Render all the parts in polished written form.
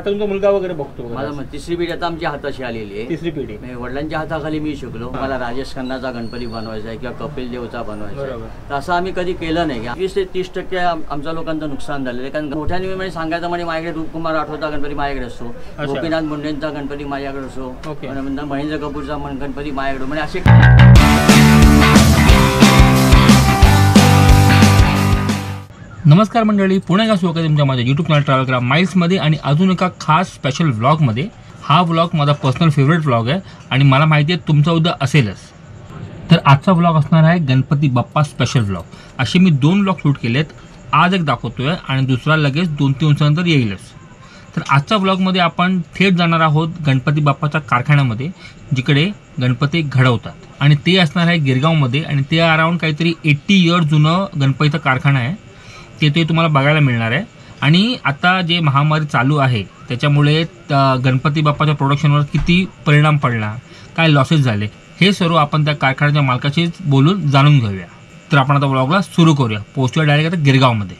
आता तुमचा मुलगा वगैरे बघतो माझा तिसरी पिढी आता आमच्या हाताशी आलेली आहे. तिसरी पिढी मी वडिलांच्या हाताखाली मी शिकलो. मला राजेश खन्नाचा गणपती बनवायचा आहे किंवा कपिल देवचा बनवायचा आहे तर असं आम्ही कधी केलं नाही. 20 ते 30% आमच्या लोकांचं नुकसान झालेलं आहे. कारण मोठ्याने मी सांगायचं म्हणजे माझ्याकडे कुमार राठोडचा गणपती माझ्याकडे असतो, गोपीनाथ मुंडेंचा गणपती माझ्याकडे असतो, महेंद्र कपूरचा गणपती माझ्याकडे म्हणजे नमस्कार मंडळी, पुणे का स्वागत तुमच्या माझ्या यूट्यूब चॅनल ट्रॅव्हलग्राम माइल्समध्ये आणि अजून एका खास स्पेशल व्लॉगमध्ये. हा व्लॉग माझा पर्सनल फेवरेट व्लॉग आहे आणि मला माहिती आहे तुमचा उद्या असेलच. तर आजचा व्लॉग असणार आहे गणपती बाप्पा स्पेशल व्लॉग. असे मी 2 व्लॉग शूट केले आहेत. आज एक दाखवतो आहे आणि दुसरा लगेच 2-3 दिवसानंतर येईलच. तर आजच्या व्लॉगमध्ये आपण थेट जाणार आहोत गणपती बाप्पाच्या कारखान्यामध्ये जिकडे गणपती घडवतात आणि ते असणार आहे गिरगावमध्ये आणि ते अराउंड काहीतरी 80 इयर्स जुनं गणपतीचा कारखाना आहे. ते तुम्हाला बघायला मिळणार आहे. आणि आता जे महामारी चालू आहे त्याच्यामुळे गणपती बाप्पाच्या प्रोडक्शनवर किती परिणाम पडला, काय लॉसेस झाले, हे सर्व आपण त्या कारखान्याच्या मालकाशीच बोलून जाणून घेऊया. तर आपण आता व्लॉगला सुरू करूया. पोहोचूया डायरेक्ट आता गिरगावमध्ये.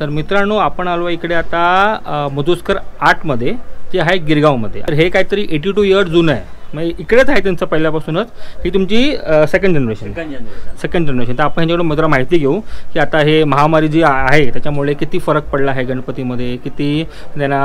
तर मित्रांनो, आपण आलो इकडे आता मधुस्कर 8मध्ये जे आहे गिरगावमध्ये. तर हे काहीतरी 82 इयर्स जुनं आहे. मग इकडेच आहे त्यांचं पहिल्यापासूनच. ही तुमची सेकंड जनरेशन. तर आपण ह्याच्याकडून मित्र माहिती घेऊ की आता हे महामारी जी आहे त्याच्यामुळे किती फरक पडला आहे गणपतीमध्ये, किती त्यांना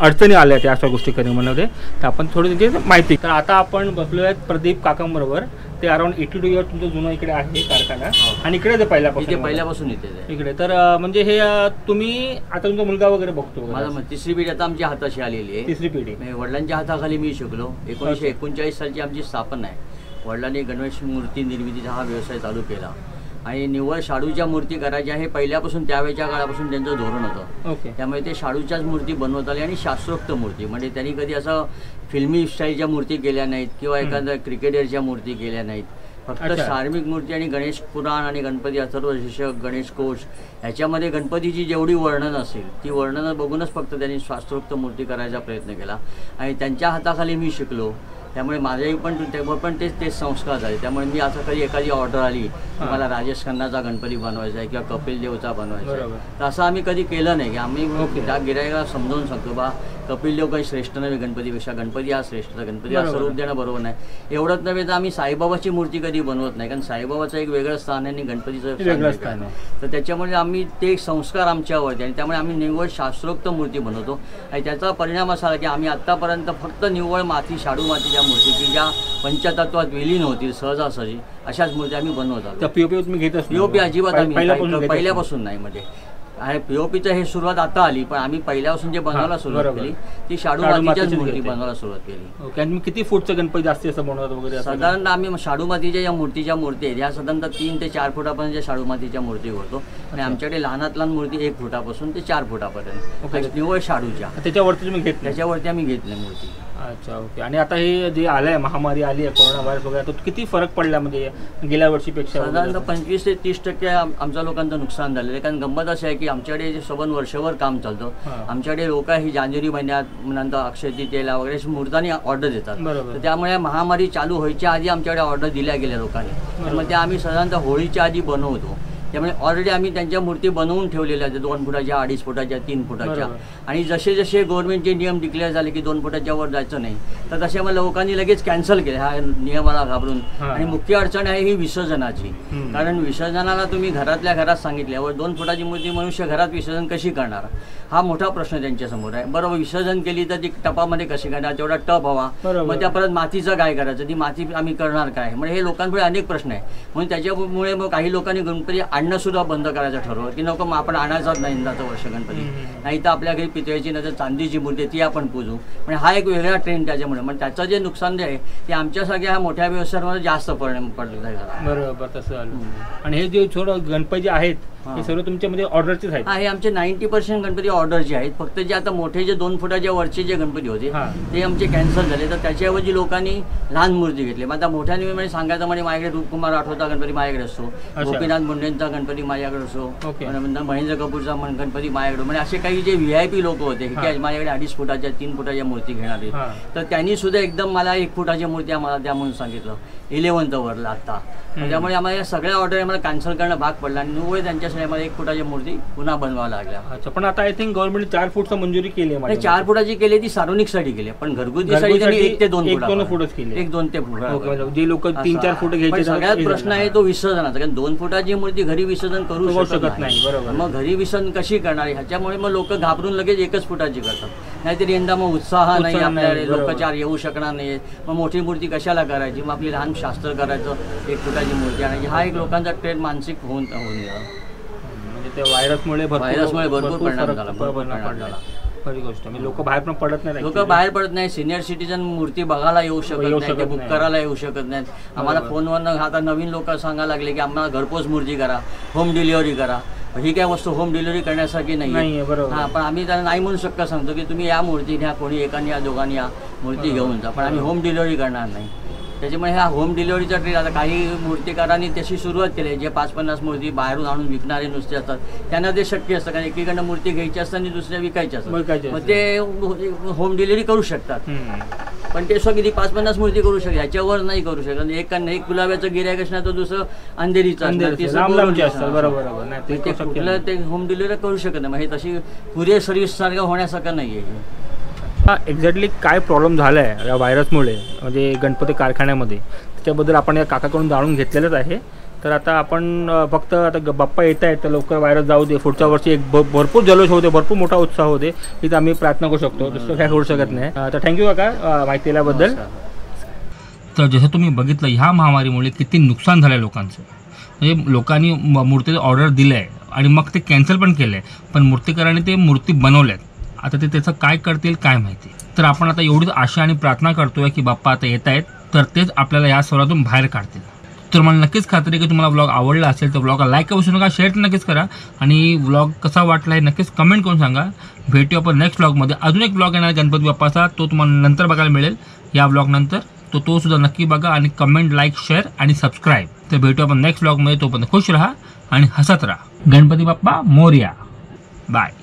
अडचणी आल्या त्या अशा गोष्टी करण्यामध्ये. तर आपण थोडी त्यांची माहिती. तर आता आपण बसलो आहेत प्रदीप काकांबरोबर. ते अराउंड 82 इयर्स तुमचं जुनं इकडे आहे कारखाना आणि इकडे ते पहिल्यापासून इकडे. तर म्हणजे हे तुम्ही आता तुमचा मुलगा वगैरे बघतो. माझा तिसरी पिढी आता आमच्या हाताशी आलेली आहे. तिसरी पिढी मी वडिलांच्या हाताखाली मी शिकलो. 1939 सालची आमची स्थापना आहे. वडिलांनी गणेश मूर्ती निर्मितीचा हा व्यवसाय चालू केला आणि निव्वळ शाडूच्या मूर्ती करायच्या हे पहिल्यापासून त्यावेळच्या काळापासून त्यांचं धोरण होतं. त्यामुळे ते शाडूच्याच मूर्ती बनवत आले आणि शास्त्रोक्त मूर्ती म्हणजे त्यांनी कधी असं फिल्मी स्टाईलच्या मूर्ती केल्या नाहीत किंवा एखाद्या क्रिकेटरच्या मूर्ती केल्या नाहीत. फक्त धार्मिक मूर्ती आणि गणेश पुराण आणि गणपती अथर्वशीर्ष, गणेश कोश ह्याच्यामध्ये गणपतीची जेवढी वर्णन असेल ती वर्णनं बघूनच फक्त त्यांनी शास्त्रोक्त मूर्ती करायचा प्रयत्न केला आणि त्यांच्या हाताखाली मी शिकलो. त्यामुळे माझेही पण त्यावर पण तेच तेच संस्कार झाले। त्यामुळे मी असं कधी एखादी ऑर्डर आली मला राजेश खन्नाचा गणपती बनवायचा आहे किंवा कपिल देवचा बनवायचा आहे, तसं आम्ही कधी केलं नाही की आम्ही त्या गिरायकाला समजावून सांगतो बा कपिल देव काही श्रेष्ठ नव्हे गणपतीपेक्षा, गणपती हा श्रेष्ठ, गणपती हा स्वरूप देणं बरोबर नाही। एवढंच नव्हे तर आम्ही साईबाबाची मूर्ती कधी बनवत नाही, कारण साईबाबाचं एक वेगळं स्थान आहे आणि गणपतीचं वेगळं स्थान आहे, तर त्याच्यामुळे आम्ही ते संस्कार आमच्यावरती आणि त्यामुळे आम्ही निव्वळ शास्त्रोक्त मूर्ती बनवतो। आणि त्याचा परिणाम असा की आम्ही आत्तापर्यंत फक्त निव्वळ माती शाडू मातीच्या मूर्ती की ज्या पंचतत्वात विलीन होतील सहजासहजी अशाच मूर्ती आम्ही बनवतो। पीओपी तुम्ही घेत असता? पीओपी अजिबात आम्ही पहिल्यापासून नाही, म्हणजे आहे पीओपीचं हे सुरुवात आता आली पण आम्ही पहिल्यापासून जे बनवायला सुरुवात केली ती शाडू मातीच्याच मूर्ती बनवायला सुरुवात केली। ओके, आणि किती फूटचं गणपती जास्ती असं बनवतात वगैरे? साधारण आम्ही शाडू मातीच्या या मूर्ती आहेत ह्या साधारणतः 3 ते 4 फुटापर्यंत शाडू मातीच्या मूर्ती करतो आणि आमच्याकडे लहानात लहान मूर्ती 1 फुटापासून ते 4 फुटापर्यंत निव्वळ शाडूच्या त्याच्यावरती तुम्ही घेतली? त्याच्यावरती आम्ही घेतली मूर्ती। अच्छा, ओके। आणि आता हे जे आलं आहे महामारी आली आहे कोरोना व्हायरस वगैरे, तर किती फरक पडला म्हणजे गेल्या वर्षीपेक्षा? साधारणतः 25 ते 30% आमच्या लोकांचं नुकसान झालेलं आहे, कारण गंमत अशी आहे की आमच्याकडे जे सबन वर्षभर काम चालतो, आमच्याकडे लोक ही जानेवारी महिन्यात नंतर अक्षय तृतीयेला वगैरे मुहूर्ताने ऑर्डर देतात, तर त्यामुळे महामारी चालू व्हायच्या आधी आमच्याकडे ऑर्डर दिल्या गेल्या लोकांनी, मग त्या आम्ही साधारणतः होळीच्या आधी बनवतो, त्यामुळे ऑलरेडी आम्ही त्यांच्या मूर्ती बनवून ठेवलेल्या आहेत 2 फुटाच्या 2.5 फुटाच्या 3 फुटाच्या। आणि जसे जसे गव्हर्नमेंटचे नियम डिक्लेअर झाले की 2 फुटाच्या वर जायचं नाही, तर तसे मग लोकांनी लगेच कॅन्सल केले ह्या नियमाला घाबरून। आणि मुख्य अडचण आहे ही विसर्जनाची, कारण विसर्जनाला तुम्ही घरातल्या घरात सांगितल्यावर 2 फुटाची मूर्ती मनुष्य घरात विसर्जन कशी करणार हा मोठा प्रश्न त्यांच्यासमोर आहे। बरोबर, विसर्जन केली तर ती टपामध्ये कशी करणार, तेवढा टप हवा, मग त्या परत मातीचं काय करायचं, ती माती आम्ही करणार काय, म्हणजे हे लोकांपुढे अनेक प्रश्न आहे। म्हणून त्याच्यामुळे मग काही लोकांनी गणपती आणणं सुद्धा बंद करायचं ठरवलं की नको मग आपण आणायचाच नाही यंदाचं वर्ष गणपती, नाही तर आपल्या घरी पितळेची नंतर चांदीची मूर्ती ती आपण पूजू, म्हणजे हा एक वेगळा ट्रेंड त्याच्यामुळे, म्हणजे त्याचं जे नुकसान आहे ते आमच्या सगळ्या मोठ्या व्यवसायामध्ये जास्त पडलेलं आहे। बरोबर, तसं आणि हे जे थोडं गणपती आहेत हे सर्व तुमच्यामध्ये ऑर्डरचेच आहेत? हे आमचे 90% गणपती ऑर्डरचे आहेत, फक्त जे आता मोठे जे 2 फुटाच्या वरचे जे गणपती होते ते आमचे कॅन्सल झाले, तर त्याच्याऐवजी लोकांनी लहान मूर्ती घेतली। मग आता मोठ्याने सांगायचं म्हणजे माझ्याकडे कुमार राठोडचा गणपती माझ्याकडे असतो, गोपीनाथ मुंडेंचा गणपती माझ्याकडे असतो, महेंद्र कपूरचा गणपती माझ्याकडे, म्हणजे असे काही जे VIP लोक होते की माझ्याकडे 2.5 फुटाच्या 3 फुटाच्या मूर्ती घेणारे, तर त्यांनी सुद्धा एकदम मला 1 फुटाच्या मूर्ती आम्हाला द्या म्हणून सांगितलं 11th वरला आता, त्यामुळे आम्हाला या सगळ्या ऑर्डर आम्हाला कॅन्सल करणं भाग पडला आणि निव्वळ त्यांच्यासाठी आम्हाला 1 फुटाची मूर्ती पुन्हा बनवावं लागल्या। अच्छा, पण आता आय थिंक गव्हर्नमेंट 4 फुटचं मंजुरी केली आहे? 4 फुटाची केली, ती सार्वजनिकसाठी केली, पण घरगुतीसाठी त्यांनी 1 ते 2 फुटच केली, 1-2 ते फुट जे लोक 3-4 फुट घ्यायचे। सगळ्यात प्रश्न आहे तो विसर्जनाचा, कारण 2 फुटाची मूर्ती घरी विसर्जन करू शकत नाही, बरोबर, मग घरी विसर्जन कशी करणार, ह्याच्यामुळे मग लोक घाबरून लगेच 1च फुटाची करतात, नाहीतरी यंदा मग उत्साह नाही, आपल्याकडे लोक 4 येऊ शकणार नाही, मग मोठी मूर्ती कशाला करायची, मग आपली लहान शास्त्र करायचं 1 फुटाची मूर्ती आणायची, हा एक लोकांचा ट्रेंड मानसिक होऊन म्हणजे त्या व्हायरसमुळे भरपूर परिणाम झाला। खरी गोष्ट म्हणजे लोक बाहेर पण पडत नाही, सिनियर सिटीजन मूर्ती बघायला येऊ शकत नाही, बुक करायला येऊ शकत नाहीत, आम्हाला फोनवर आता नवीन लोक सांगायला लागले की आम्हाला घरपोच मूर्ती करा, होम डिलिव्हरी करा, ही काय वस्तू होम डिलिव्हरी करण्यासाठी नाही, हा पण आम्ही त्यांना नाही म्हणू शकता सांगतो की तुम्ही या मूर्ती घ्या, कोणी एकाने या दोघांनी या मूर्ती घेऊन जा, पण आम्ही होम डिलिव्हरी करणार नाही, त्याच्यामुळे ह्या होम डिलिव्हरीचा ट्रेंड आता काही मूर्तीकारांनी तशी सुरुवात केली, जे 50-50 मूर्ती बाहेरून आणून विकणारे नुसते असतात त्यांना ते शक्य असतं, कारण एकीकडनं मूर्ती घ्यायची असतात आणि दुसऱ्या विकायच्या असतात, मग ते होम डिलिव्हरी करू शकतात, पण ते स्वतः किती 50-50 मूर्ती करू शकते ह्याच्यावर नाही करू शकत, एक गुलाब्याचं गिऱ्हाईक असणार तर दुसरं अंधेरीचं, ते होम डिलिव्हरी करू शकत नाही, म्हणजे तशी कुरिअर सर्व्हिस सारखं होण्यासारखं नाही आहे। एक्झॅक्टली काय प्रॉब्लेम झाला आहे या व्हायरसमुळे म्हणजे गणपती कारखान्यामध्ये, त्याच्याबद्दल आपण या काकाकडून जाणून घेतलेलंच आहे। तर आता आपण फक्त आता बाप्पा येत आहेत तर लवकर व्हायरस जाऊ दे, पुढच्या वर्षी एक भरपूर जल्लोष होते, भरपूर मोठा उत्साह होते, तिथं आम्ही प्रार्थना करू शकतो, दुसरं काय करू शकत नाही। तर थँक्यू काका माहिती दिल्याबद्दल। तर जसं तुम्ही बघितलं ह्या महामारीमुळे किती नुकसान झालं आहे लोकांचं, म्हणजे लोकांनी मूर्तीचं ऑर्डर दिलं आहे आणि मग ते कॅन्सल पण केलं आहे, पण मूर्तीकारांनी ते मूर्ती बनवल्या आहेत, आता ते त्याचं काय करतील काय माहिती। तर आपण आता एवढीच आशा आणि प्रार्थना करतोय की बाप्पा आता येत आहेत तर तेच आपल्याला या सर्वातून बाहेर काढतील। तर मला नक्कीच खात्री आहे की तुम्हाला व्लॉग आवडला असेल तर व्लॉगला लाईक करू शकता, शेअर नक्कीच करा आणि व्लॉग कसा वाटला हे नक्कीच कमेंट करून सांगा। भेटूया आपण नेक्स्ट व्लॉगमध्ये, अजून एक व्लॉग येणार गणपती बाप्पाचा, तो तुम्हाला नंतर बघायला मिळेल या व्लॉगनंतर, तो सुद्धा नक्की बघा आणि कमेंट, लाईक, शेअर आणि सबस्क्राईब। तर भेटूया आपण नेक्स्ट व्लॉगमध्ये, तोपर्यंत खुश राहा आणि हसत राहा। गणपती बाप्पा मोरया, बाय।